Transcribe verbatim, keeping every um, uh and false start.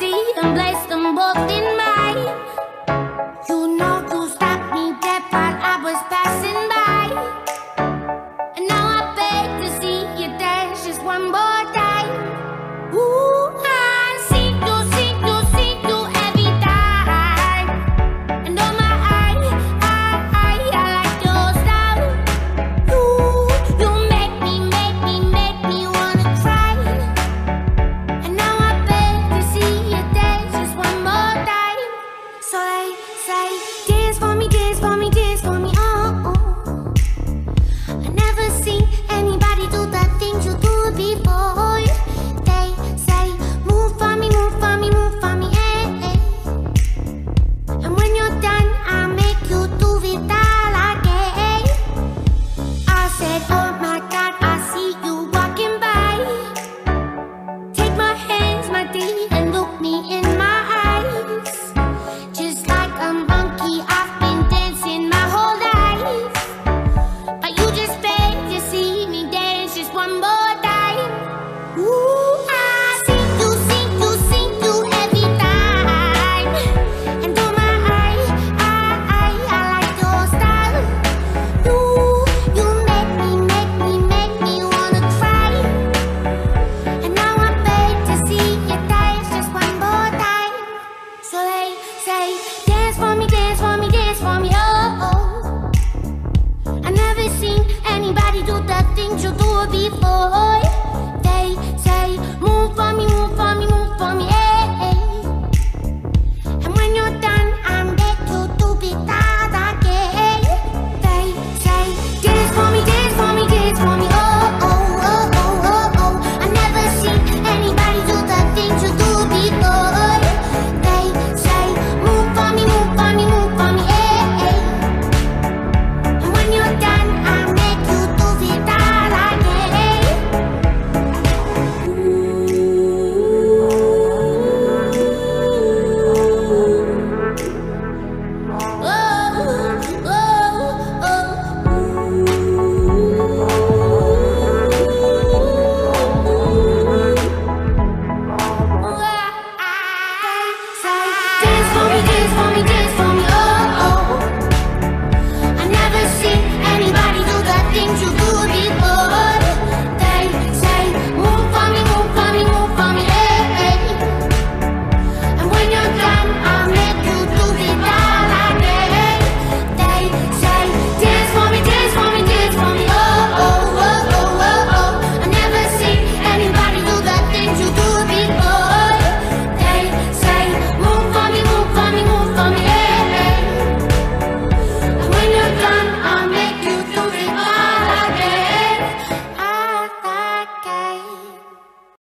melody and black.